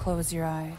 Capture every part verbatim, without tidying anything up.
close your eyes.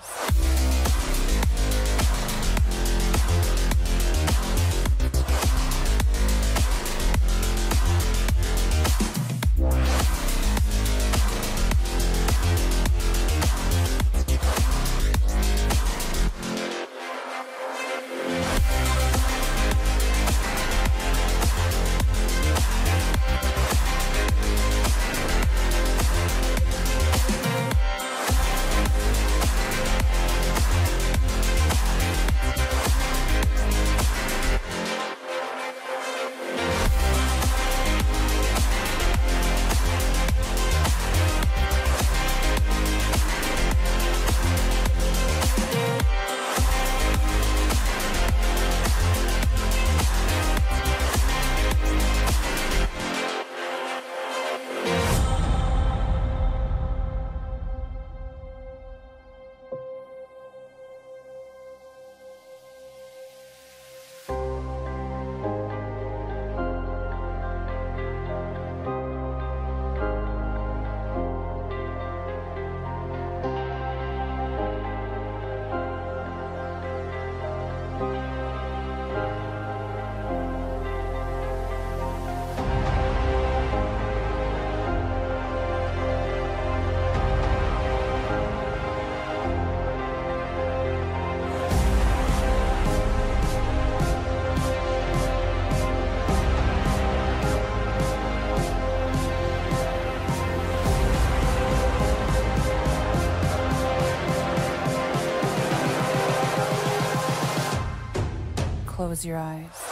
Close your eyes.